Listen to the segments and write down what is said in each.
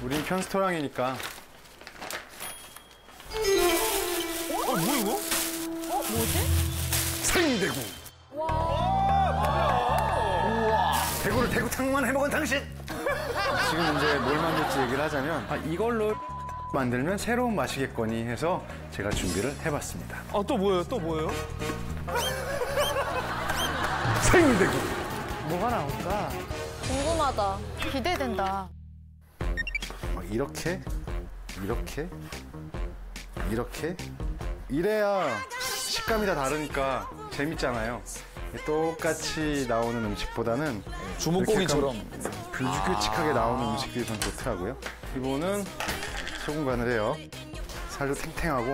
우린 편스토랑이니까. 어, 뭐야 이거? 어, 뭐지? 생대구. 와, 뭐야? 우와. 대구를 대구탕만 해먹은 당신. 지금 이제 뭘 만들지 얘기를 하자면, 아, 이걸로 만들면 새로운 맛이겠거니 해서 제가 준비를 해봤습니다. 아, 또 뭐예요? 또 뭐예요? 생대구. 뭐가 나올까? 궁금하다. 기대된다. 막 이렇게, 이렇게, 이렇게. 이래야 식감이 다 다르니까 재밌잖아요. 똑같이 나오는 음식보다는 주먹고기처럼 불규칙하게 나오는 음식들이 전 좋더라고요. 이거는 소금 간을 해요. 살도 탱탱하고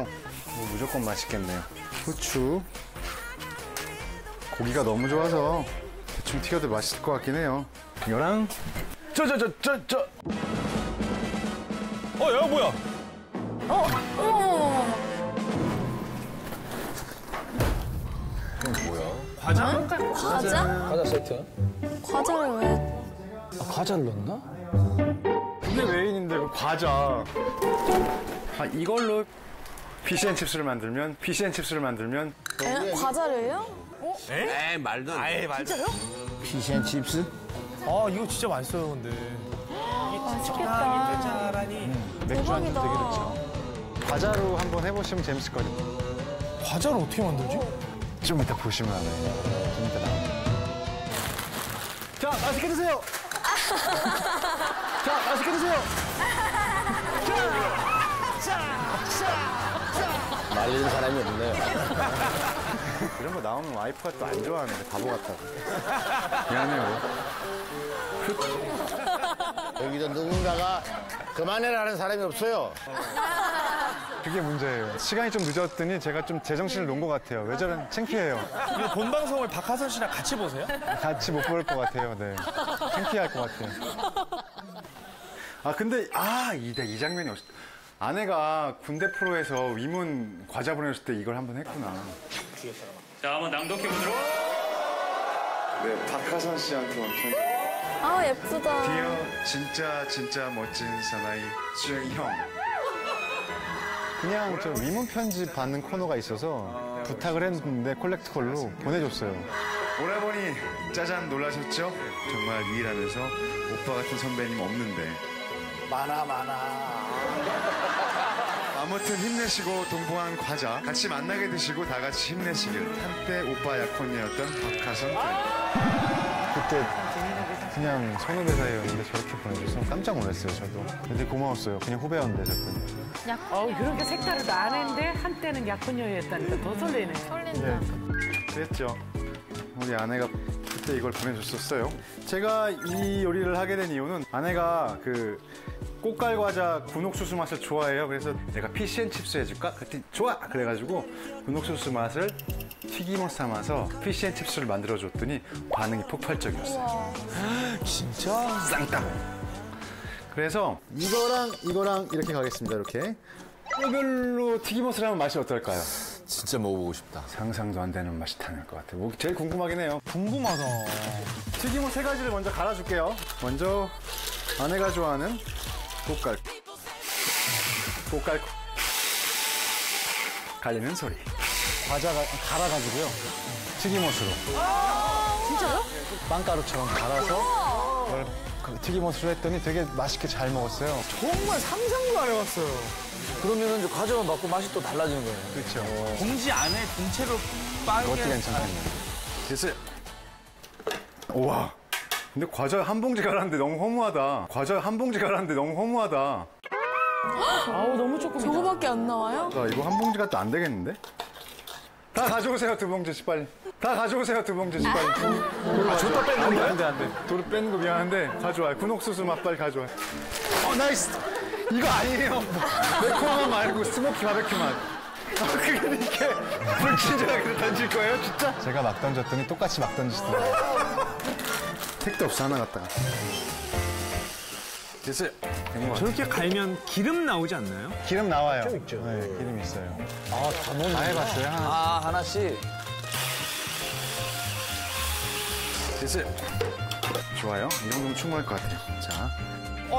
뭐 무조건 맛있겠네요. 후추. 고기가 너무 좋아서 대충 튀겨도 맛있을 것 같긴 해요. 이거랑 저. 야, 뭐야? 이건 뭐야? 과자? 어? 과자? 과자 세트? 과자를 왜? 아, 과자를 넣었나? 그게 메인인데 그 과자. 아, 이걸로 피시앤칩스를 만들면 에? 과자를요? 어? 에? 말도 안 돼. 진짜요? 피시앤칩스? 아, 이거 진짜 맛있어요, 근데. 맛있겠다. 맥주 한 잔 되게 좋죠. 과자로 한번 해보시면 재밌을 거예요. 과자를 어떻게 만들지? 좀 이따 보시면 알아요. 좀 이따 나와요. 자, 맛있게 드세요. 자, 맛있게 드세요. 자. 말리는 사람이 없네요. 이런 거 나오면 와이프가 또 안 좋아하는데 바보 같다고. 미안해요. 여기서 누군가가 그만해라는 사람이 없어요. 그게 문제예요. 시간이 좀 늦었더니 제가 좀 제정신을 놓은 것 같아요. 왜 저런, 창피해요. 이거 본 방송을 박하선 씨랑 같이 보세요? 같이 못 볼 것 같아요. 네. 창피할 것 같아요. 아, 근데 이 장면이 없어. 아내가 군대 프로에서 위문 과자 보내줬을 때 이걸 한번 했구나. 자, 한번 낭독해 보도록. 네, 박하선 씨한테 완전. 아, 예쁘다. 디어 진짜 멋진 사나이 수영이 형. 그냥 저 위문 편지 받는 코너가 있어서 부탁을 했는데 콜렉트콜로 보내줬어요. 오라버니 짜잔 놀라셨죠? 정말 유일하면서 오빠 같은 선배님 없는데. 많아. 아무튼 힘내시고 동봉한 과자 같이 만나게 되시고 다 같이 힘내시길. 한때 오빠 약혼녀였던 박하선. 그때. 그냥 선후배사였는데 저렇게 보내줘서 깜짝 놀랐어요, 저도. 근데 고마웠어요. 그냥 후배였는데, 저도. 그렇게 색다르다. 아내인데 한때는 약혼녀였다니까 더 설레네. 설렌다. 네. 그랬죠. 우리 아내가 그때 이걸 보내줬었어요. 제가 이 요리를 하게 된 이유는 아내가 그 꽃갈 과자 군옥수수 맛을 좋아해요. 그래서 내가 피시앤칩스 해줄까? 그랬더니 좋아! 그래가지고 군옥수수 맛을 튀김옷 삼아서 피시앤칩스를 만들어줬더니 반응이 폭발적이었어요. 진짜? 쌍땅! 그래서 이거랑 이렇게 가겠습니다, 이렇게. 별로 튀김옷을 하면 맛이 어떨까요? 진짜 먹어보고 싶다. 상상도 안 되는 맛이 타는 것 같아요. 제일 궁금하긴 해요. 궁금하다. 튀김옷 세 가지를 먼저 갈아줄게요. 먼저 아내가 좋아하는 꽃갈. 갈리는 소리. 과자가 갈아가지고요. 튀김옷으로. 진짜요? 빵가루처럼 갈아서 튀김옷으로 했더니 되게 맛있게 잘 먹었어요. 정말 상상도 안 해봤어요. 그러면 이제 과자만 먹고 맛이 또 달라지는 거예요. 그렇죠. 봉지 안에 공채로 빠르게. 그것도 괜찮아요. 됐어요. 우와. 근데 과자 한 봉지 갈았는데 너무 허무하다. 아우, 너무 조금이다. 저거밖에 안 나와요? 자, 이거 한 봉지가 또 안 되겠는데? 다 가져오세요, 두 봉지씩 빨리. 아, 저도 빼는 거야? 안 돼. 도로 빼는 거 미안한데 가져와요. 군옥수수 맛 빨리 가져와요. 나이스! 이거 아니에요. 매콤한 말고 스모키 바베큐 맛. 그게 이렇게 불친절하게 던질 거예요, 진짜? 제가 막 던졌더니 똑같이 막 던지시더라고요. 택도 없어, 하나 갖다가. 됐어요. 저렇게 갈면 기름 나오지 않나요? 기름 나와요. 좀 있죠. 네, 기름 있어요. 아, 다 넣었나? 다 해봤어요, 하나씩. 됐어요. 좋아요. 이 정도면 충분할 것 같아요. 자.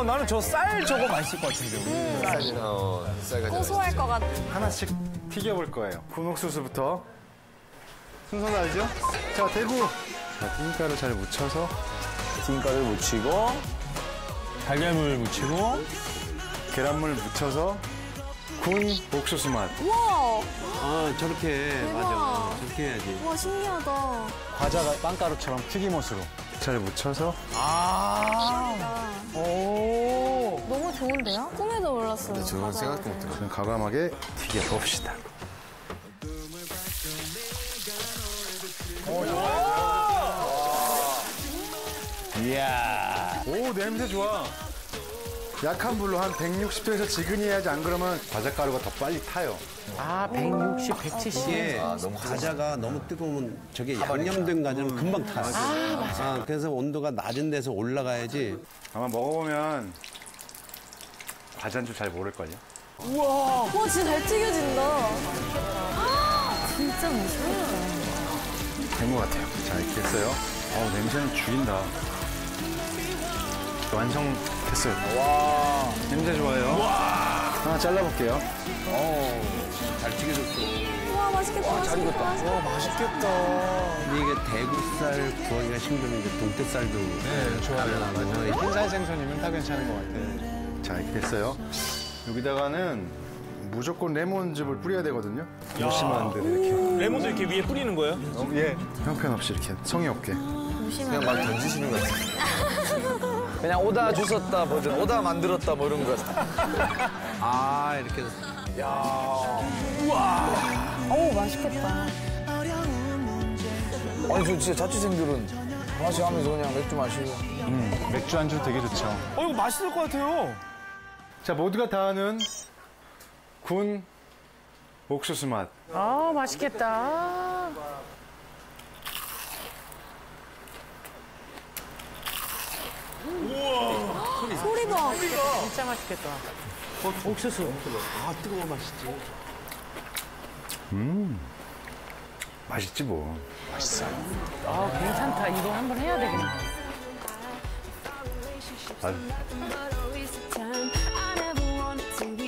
나는 저 쌀 저거 맛있을 것 같은데. 쌀이 나온 쌀 고소할 것 같아. 하나씩 튀겨볼 거예요. 군옥수수부터. 순서는 알죠? 자, 대구. 자, 띵가루 잘 묻혀서. 띵가루 묻히고. 달걀물 묻히고. 계란물 묻혀서. 군 옥수수 맛. 우와. 아, 저렇게. 대박. 맞아. 저렇게 해야지. 우와, 신기하다. 과자가 빵가루처럼 튀김옷으로. 잘 묻혀서. 아. 오. 너무 좋은데요? 꿈에도 몰랐어요. 근데 저건 생각도 못해요. 그냥 과감하게 튀겨봅시다. 오. 이야. 오, 냄새 좋아. 약한 불로 한 160도에서 지근히 해야지, 안 그러면 과자가루가 더 빨리 타요. 아, 160, 170. 예. 아, 너무 과자가 너무 뜨거우면 저게 양념된 과자는 금방 타요. 아, 맞아. 아, 그래서 온도가 낮은 데서 올라가야지. 아마 먹어보면 과자인 줄 잘 모를걸요? 우와. 와, 진짜 잘 튀겨진다. 아, 진짜 무서워. 된 것 같아요. 자, 이렇게 했어요. 어우, 냄새는 죽인다. 완성됐어요. 와, 냄새 좋아요. 와, 하나 잘라볼게요. 어, 잘 튀겨졌어. 와, 맛있겠다. 와, 잘 익었다. 와, 맛있겠다. 근데 이게 대구쌀 구하기가 힘들면 동태쌀도 네, 좋아요. 흰살 생선이면 다 괜찮은 것 같아요. 자, 이렇게 됐어요. 여기다가는 무조건 레몬즙을 뿌려야 되거든요. 조심하면 안 돼, 이렇게. 레몬즙 이렇게 위에 뿌리는 거예요? 어, 예. 형편없이 이렇게 성의 없게. 그냥 막 던지시는 것 같아요. 그냥 오다 주셨다 버전, 오다 만들었다 뭐 이런 거. 아, 이렇게 해서. 야, 우와. 어우, 맛있겠다. 아니, 저 진짜 자취생들은 맛이 하면서 그냥 맥주 마시고. 맥주 안주 되게 좋죠. 이거 맛있을 것 같아요. 자, 모두가 다 아는 군 옥수수 맛. 아, 맛있겠다. 우와! 소리 봐. 맛있겠다. 진짜 맛있겠다. 옥수수. 아, 뜨거워, 맛있지. 맛있지, 뭐. 맛있어. 아, 괜찮다. 이거 한번 해야 되겠네. 아유.